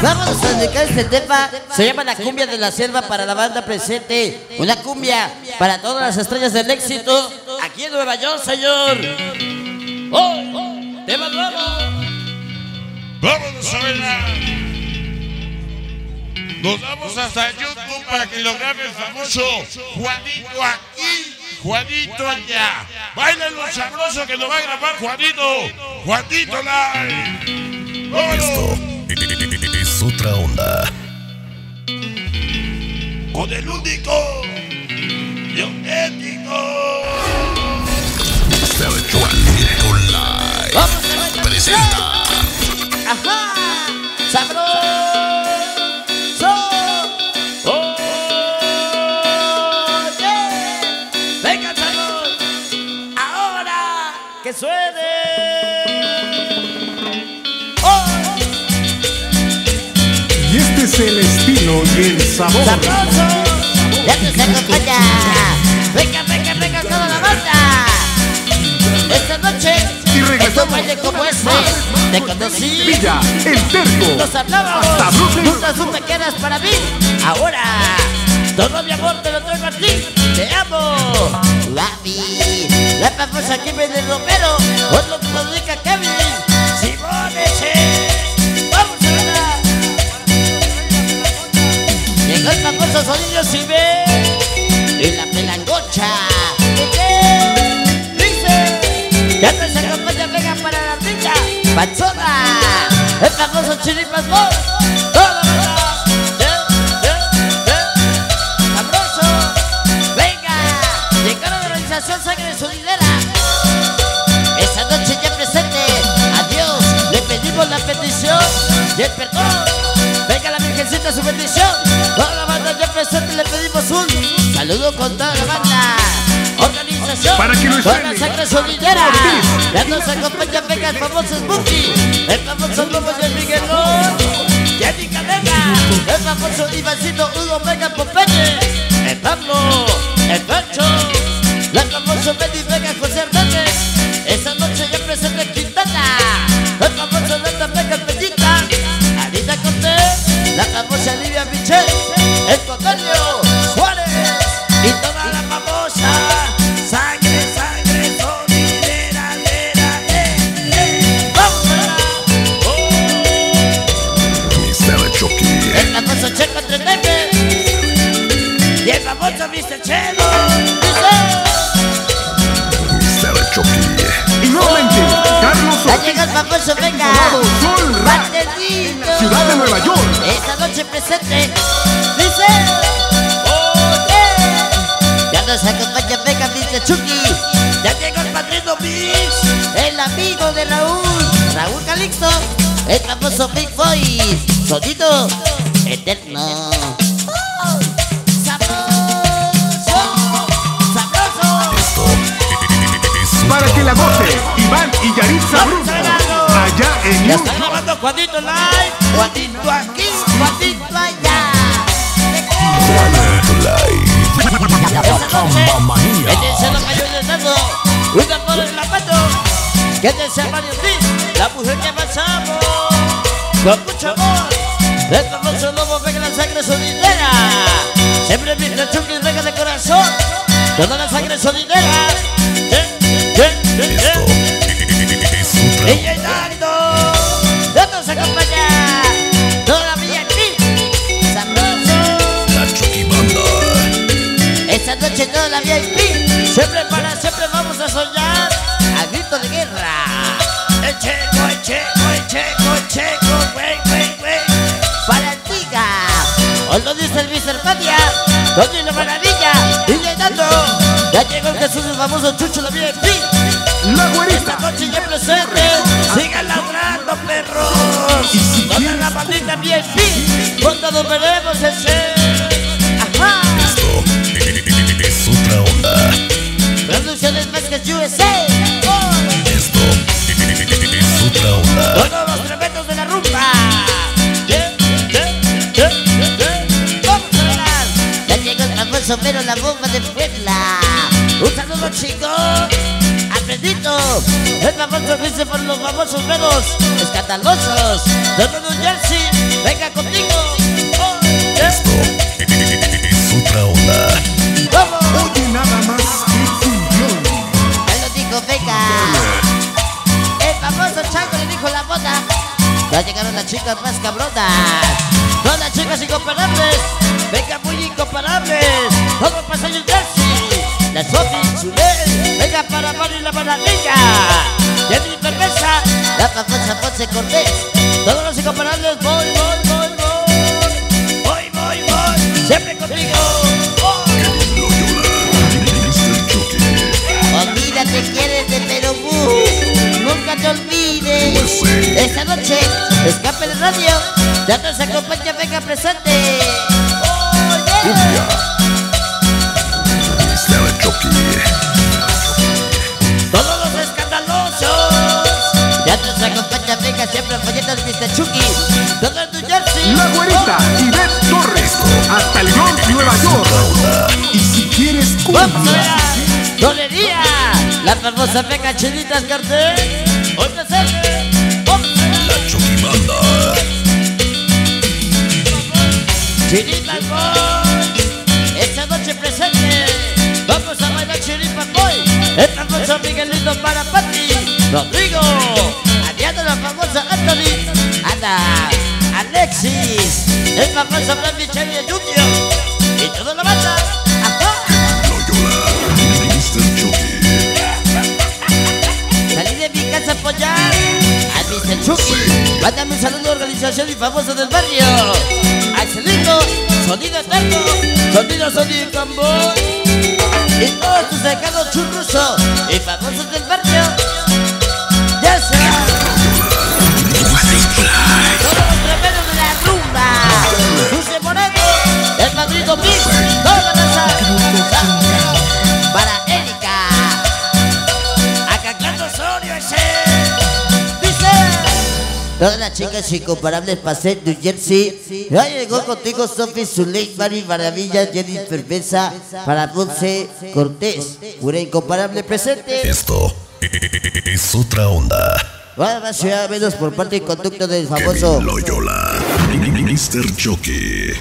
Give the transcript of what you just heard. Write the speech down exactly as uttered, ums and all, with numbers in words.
Vamos a dedicar este tema. Se llama La Cumbia de la Selva para la banda presente. Una cumbia para todas las estrellas del éxito aquí en Nueva York, señor. ¡Oh! ¡Oh! ¡Tema nuevo! ¡Vamos a bailar! Nos vamos hasta YouTube para que lo grabe el famoso Juanito aquí, Juanito allá. Baila lo sabroso que lo va a grabar Juanito. Juanito Live. Esto es otra onda. Con el único, Leonético. Juanito Live presenta. Ajá, sabroso. ¡Que suene! ¡Oh! Y este es el estilo y el sabor. ¡Sabroso! ¡Ya te se acompaña! ¡Venga, venga, venga toda la banda! Esta noche, en un baile como este, te conocí. Villa, el terco. Nos hablamos. Nunca supe que eras para mí. Ahora, todo mi amor te lo traigo a ti. Te amo, Gaby. La famosa aquí viene el Romero, otro que nos dedica Kevin Simoneche. ¡Vamos a verla! Llegó el famoso sonido si ve y la pelangocha. Dice, ya no se acompaña, venga para la rica panzona. El famoso Chiripas Boss, toda la verdad. Sangre sonidera, esta noche ya presente. A Dios le pedimos la bendición y el perdón. Venga la Virgencita su bendición. Toda la banda ya presente, le pedimos un saludo con toda la banda. Organización para que no con la sangre sonidera. Ya nos acompaña, venga el famoso Smokey, el famoso Lobo de Miguelón, Yannicka Vega, el famoso Ivancito, Hugo Vega Popeye, el Pablo, el Pancho, la famosa Betty Vega, José Hernández. Esa noche ya presente Quintana, la famosa Nata Vega Pellita, Anita Cortés, la famosa Livia Michel, Escotelio Juárez y toda la famosa sangre, sangre sonidera, lera, lera. ¡Vamos a la! mister Choki, el famoso Checo Treneme y el famoso mister Chelo. Llega el famoso Vega, en la ciudad de Nueva York. Esta noche presente, dice, oye, ya nos acompaña Vega, dice Chucky. Ya llegó el padrino Mix, el amigo de Raúl, Raúl Calixto, el famoso Big Boy, sonido eterno. Para que la goce, Iván y Yaritza Bruno, allá en New York. Ya está grabando Juanito Live, Juanito aquí, Juanito allá. Juanito Live. Esta noche, échense a los mayores de dedo, una por el zapato, quédense a Mario Ortiz, la mujer que pasamos, con mucho amor. El famoso Lobo Vega, la sangre sonidera, siempre mister Chucky Vega de corazón, toda la sangre sonidera. Esto y el Nardo, ya nos acompaña toda la villa aquí, sabroso, la Chucky Banda. Esta noche toda la villa aquí, siempre para, siempre vamos a soñar a grito de guerra. El Checo, el Checo, el Checo, el Checo, wey, wey, wey. Para Antiga, hoy lo dice el mister Patia, donde la maravilla, y el Nardo. Ya llegó el Jesús, el famoso Chucho, la vía en fin. La güerita. Esta noche ya presente. Sigan ladrando, perros. Y si toda la bandita bien fin. Cuando nos veremos el ser. Ajá. Esto es otra onda. Producciones más que U S A. Esto es otra onda. Todos los tremendos de la rumba. Vamos a ganar. Ya llegó el famoso Vero, la bomba de Puebla. Un saludo chicos, Alfredito, el famoso Luis por los famosos veros escandalosos, de New Jersey, Ya llegaron las chicas más cabronas, todas las chicas incomparables. Venga, muy incomparables, todo pasa y Jersey, la Sophie, Zulé. Venga para Mari la Mananiga, Jenny Perversa, la Papacha Ponce Cortés. Todos los incomparables, voy, voy, voy, voy, voy, voy, voy, siempre contigo. Olvídate que eres de Perú, nunca te olvides. Esta noche, escape de radio, ya nos acompaña, venga presente. Todos los escandalosos, ya nos acompaña, venga siempre al folleto de Mister Chucky. Todo en tu jersey. La güerita, Ivette Torres, hasta el Bronx, Nueva York. Y si quieres, cumbia. Dolería, la famosa Venga Chilitas Cartel. Hoy presente. Chiripas Boy, esta noche presente. Vamos a bailar Chiripas Boy. Esta noche Miguelito para Pati Rodrigo, Adriana la famosa Anthony, Ana, Alexis, el famoso Blas Michelle Junior y toda la banda. Salí de mi casa a apoyar a Mister Chucky. Mándame un saludo a organización y famosa del barrio. Excelito, sonido eterno, sonido, sonido y tambor. Y todos tus sacados churrusos y famosos del barrio. Ya sea todos los tremeros de la rumba, José Moreno, el Madrido Mix, toda la sala. Para Erika, Acaclando Osorio ese. Todas las chicas incomparables pasé en New Jersey. Ya llegó contigo Sophie Zuley, Mari Maravilla, Jenny Perversa, para Ponce Cortés. Una incomparable presente. Esto es otra onda. Va más ciudad menos por parte y conducto del famoso Loyola, Mister Choque.